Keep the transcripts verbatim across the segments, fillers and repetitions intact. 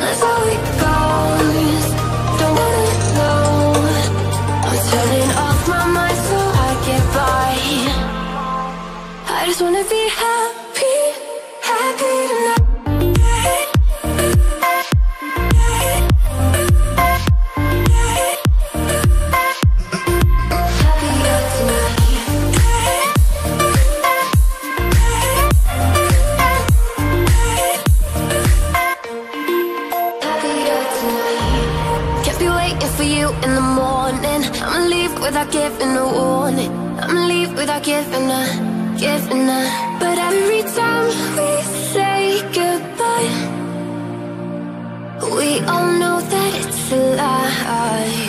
That's how it goes. Don't wanna know. I'm turning off my mind so I get by. I just wanna be happy, happy tonight. Without giving a warning, I'ma leave without giving a, giving a. But every time we say goodbye, we all know that it's a lie.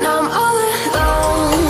Now I'm all alone,